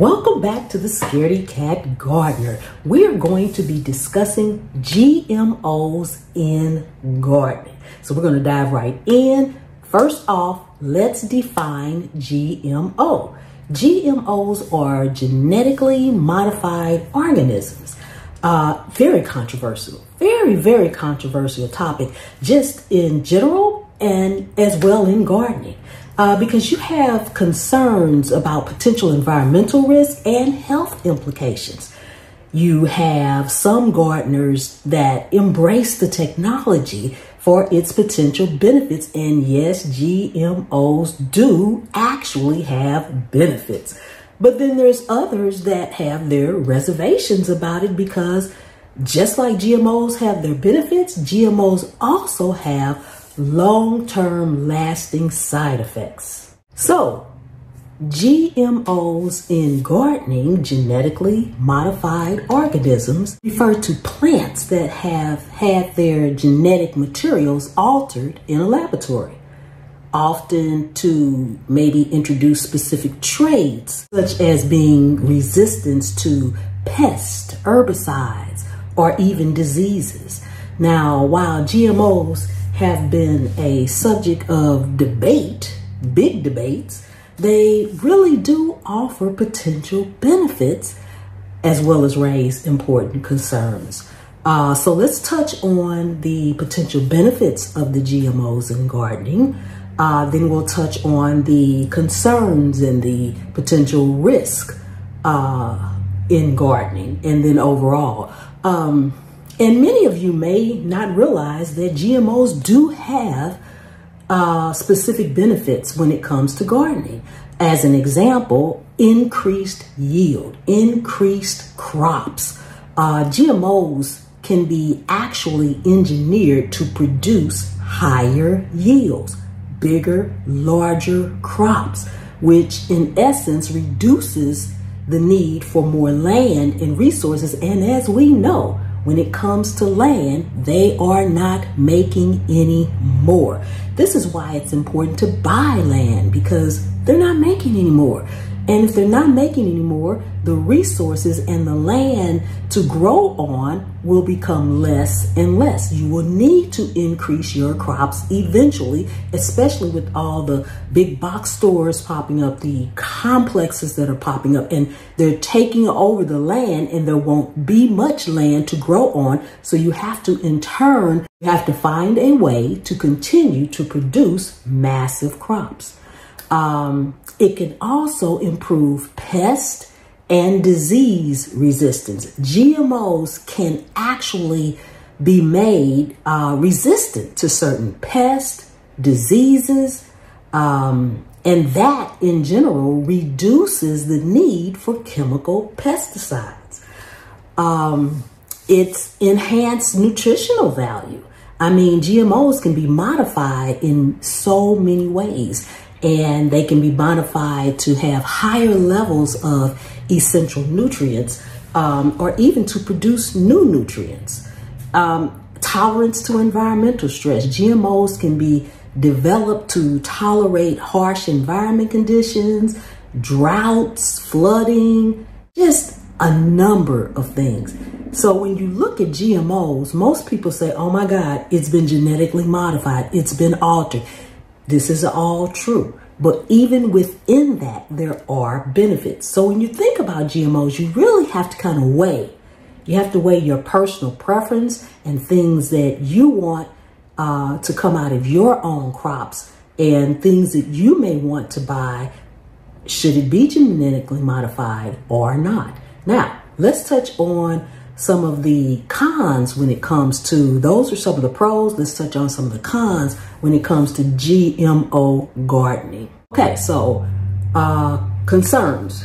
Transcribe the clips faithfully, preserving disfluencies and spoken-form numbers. Welcome back to the Scaredy Cat Gardener. We're going to be discussing G M Os in gardening. So we're going to dive right in. First off, let's define G M O. G M Os are genetically modified organisms. Uh, very controversial, very, very controversial topic, just in general and as well in gardening. Uh, because you have concerns about potential environmental risk and health implications. You have some gardeners that embrace the technology for its potential benefits. And yes, G M Os do actually have benefits. But then there's others that have their reservations about it because just like G M Os have their benefits, G M Os also have long-term lasting side effects. So, G M Os in gardening, genetically modified organisms, refer to plants that have had their genetic materials altered in a laboratory, often to maybe introduce specific traits, such as being resistant to pests, herbicides, or even diseases. Now, while G M Os have been a subject of debate, big debates, they really do offer potential benefits as well as raise important concerns. Uh, so let's touch on the potential benefits of the G M Os in gardening. Uh, then we'll touch on the concerns and the potential risk uh, in gardening, and then overall. Um, And many of you may not realize that G M Os do have uh, specific benefits when it comes to gardening. As an example, increased yield, increased crops. Uh, G M Os can be actually engineered to produce higher yields, bigger, larger crops, which in essence reduces the need for more land and resources. And as we know, when it comes to land, they are not making any more. This is why it's important to buy land, because they're not making any more. And if they're not making any more, the resources and the land to grow on will become less and less. You will need to increase your crops eventually, especially with all the big box stores popping up, the complexes that are popping up, and they're taking over the land, and there won't be much land to grow on. So you have to, in turn, you have to find a way to continue to produce massive crops. Um, it can also improve pest and disease resistance. G M Os can actually be made uh, resistant to certain pests, diseases, um, and that in general reduces the need for chemical pesticides. Um, it's enhanced nutritional value. I mean, G M Os can be modified in so many ways. And they can be modified to have higher levels of essential nutrients um, or even to produce new nutrients. Um, tolerance to environmental stress. G M Os can be developed to tolerate harsh environment conditions, droughts, flooding, just a number of things. So when you look at G M Os, most people say, oh my God, it's been genetically modified, it's been altered. This is all true, but even within that, there are benefits. So when you think about G M Os, you really have to kind of weigh. You have to weigh your personal preference and things that you want uh, to come out of your own crops and things that you may want to buy. Should it be genetically modified or not? Now, let's touch on some of the cons when it comes to, those are some of the pros, let's touch on some of the cons when it comes to G M O gardening. Okay, so uh, concerns.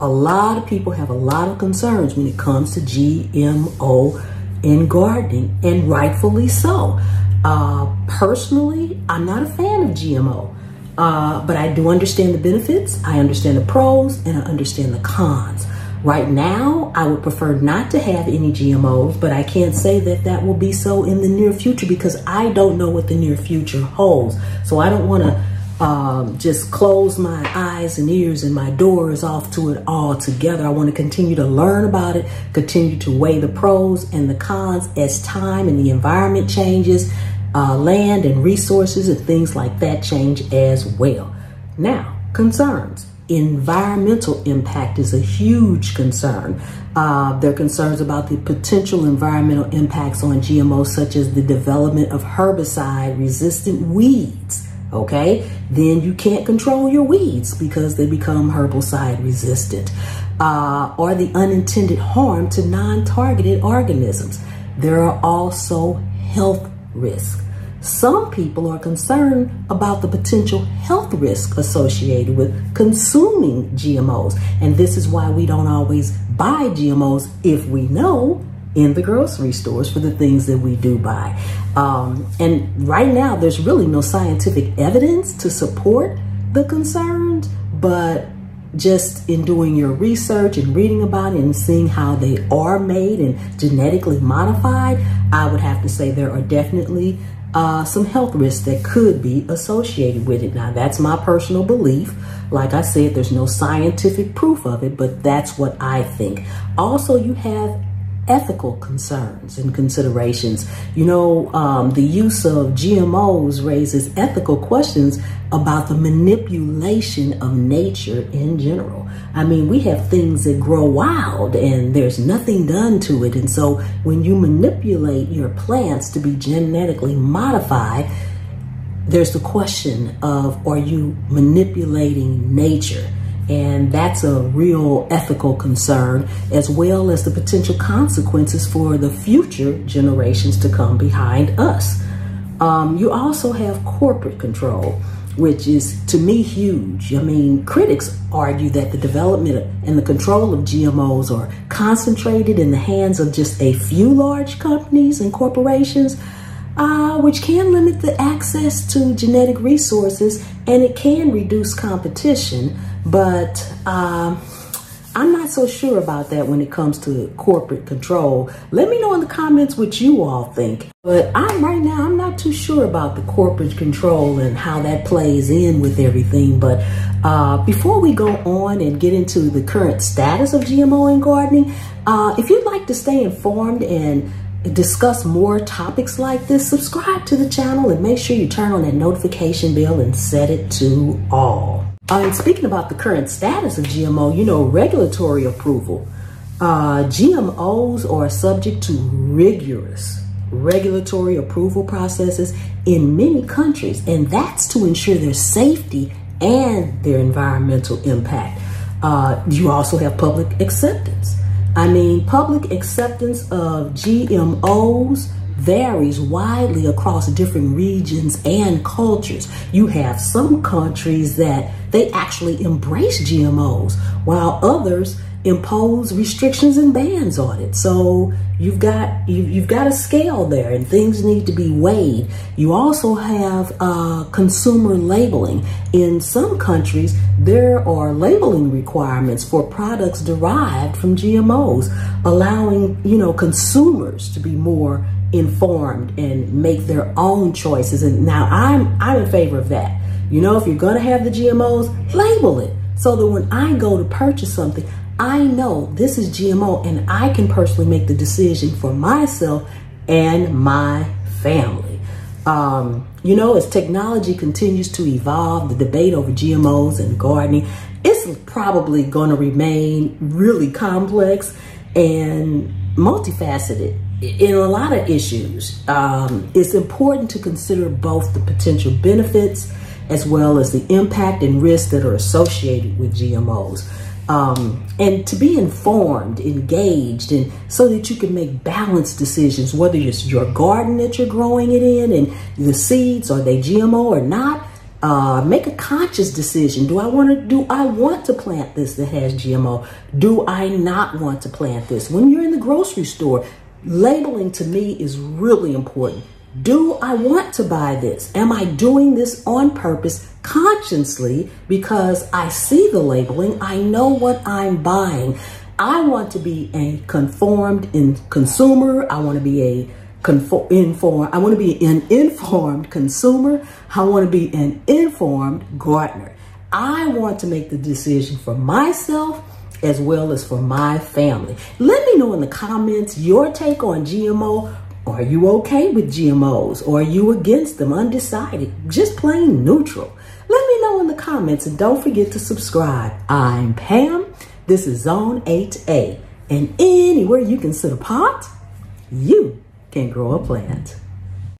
A lot of people have a lot of concerns when it comes to G M O in gardening, and rightfully so. Uh, personally, I'm not a fan of G M O, uh, but I do understand the benefits, I understand the pros, and I understand the cons. Right now, I would prefer not to have any G M Os, but I can't say that that will be so in the near future because I don't know what the near future holds. So I don't want to um, just close my eyes and ears and my doors off to it all together. I want to continue to learn about it, continue to weigh the pros and the cons as time and the environment changes, uh, land and resources and things like that change as well. Now, concerns. Environmental impact is a huge concern. Uh, there are concerns about the potential environmental impacts on G M Os, such as the development of herbicide-resistant weeds, okay? Then you can't control your weeds because they become herbicide-resistant, uh, or the unintended harm to non-targeted organisms. There are also health risks. Some people are concerned about the potential health risk associated with consuming G M Os. And this is why we don't always buy G M Os, if we know, in the grocery stores for the things that we do buy. Um, and right now, there's really no scientific evidence to support the concerns, but just in doing your research and reading about it and seeing how they are made and genetically modified, I would have to say there are definitely Uh, some health risks that could be associated with it. Now, that's my personal belief. Like I said, there's no scientific proof of it, but that's what I think. Also, you have ethical concerns and considerations. You know, um, the use of G M Os raises ethical questions about the manipulation of nature in general. I mean, we have things that grow wild and there's nothing done to it. And so when you manipulate your plants to be genetically modified, there's the question of, are you manipulating nature? And that's a real ethical concern, as well as the potential consequences for the future generations to come behind us. Um, you also have corporate control, which is, to me, huge. I mean, critics argue that the development and the control of G M Os are concentrated in the hands of just a few large companies and corporations, Uh, which can limit the access to genetic resources, and it can reduce competition. But um, I'm not so sure about that when it comes to corporate control. Let me know in the comments what you all think. But I'm right now, I'm not too sure about the corporate control and how that plays in with everything. But uh, before we go on and get into the current status of G M O in gardening, uh, if you'd like to stay informed and discuss more topics like this, subscribe to the channel and make sure you turn on that notification bell and set it to all. Uh, and speaking about the current status of G M O, you know, regulatory approval. Uh, G M Os are subject to rigorous regulatory approval processes in many countries, and that's to ensure their safety and their environmental impact. Uh, you also have public acceptance. I mean, public acceptance of G M Os varies widely across different regions and cultures. You have some countries that they actually embrace G M Os, while others impose restrictions and bans on it. So you've got you've, you've got a scale there, and things need to be weighed. You also have uh, consumer labeling. In some countries, there are labeling requirements for products derived from G M Os, allowing you know consumers to be more informed and make their own choices. And now I'm I'm in favor of that. You know, if you're going to have the G M Os, label it so that when I go to purchase something, I know this is G M O, and I can personally make the decision for myself and my family. Um, you know, as technology continues to evolve, the debate over G M Os and gardening, it's probably going to remain really complex and multifaceted in a lot of issues. Um, it's important to consider both the potential benefits as well as the impact and risks that are associated with G M Os. Um, and to be informed, engaged, and so that you can make balanced decisions, whether it's your garden that you're growing it in and the seeds, are they G M O or not? Uh, make a conscious decision. Do I want to do I want to plant this that has G M O? Do I not want to plant this? When you're in the grocery store, labeling to me is really important. Do I want to buy this? Am I doing this on purpose, consciously, because I see the labeling, I know what I'm buying. I want to be a conformed in consumer. I want to be a conform, inform, I want to be an informed consumer. I want to be an informed gardener. I want to make the decision for myself as well as for my family. Let me know in the comments your take on G M O. Are you okay with G M Os? Or are you against them, undecided, just plain neutral? Let me know in the comments, and don't forget to subscribe. I'm Pam. This is Zone eight A, and anywhere you can sit a pot, you can grow a plant.